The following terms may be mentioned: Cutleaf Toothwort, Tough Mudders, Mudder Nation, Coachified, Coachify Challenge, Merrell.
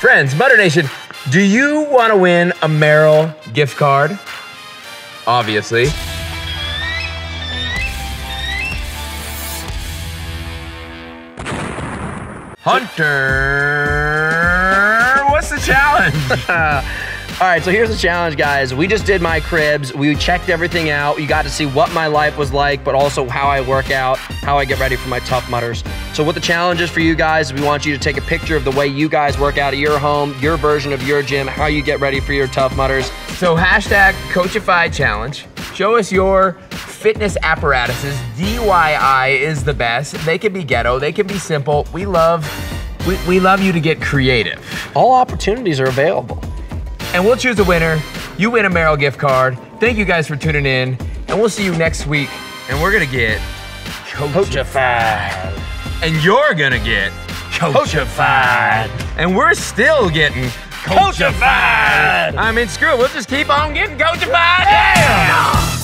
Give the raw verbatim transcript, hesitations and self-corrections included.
Friends, Mudder Nation, do you want to win a Merrell gift card? Obviously. Hunter, what's the challenge? All right, so here's the challenge, guys. We just did my cribs. We checked everything out. You got to see what my life was like, but also how I work out, how I get ready for my Tough Mudders. So what the challenge is for you guys, we want you to take a picture of the way you guys work out at your home, your version of your gym, how you get ready for your Tough Mudders. So hashtag Coachify Challenge. Show us your fitness apparatuses. D I Y is the best. They can be ghetto, they can be simple. We love, we, we love you to get creative. All opportunities are available. And we'll choose a winner. You win a Merrell gift card. Thank you guys for tuning in. And we'll see you next week. And we're gonna get Coachified. And you're gonna get Coachified. And we're still getting Coachified. I mean, screw it, we'll just keep on getting Coachified. Yeah.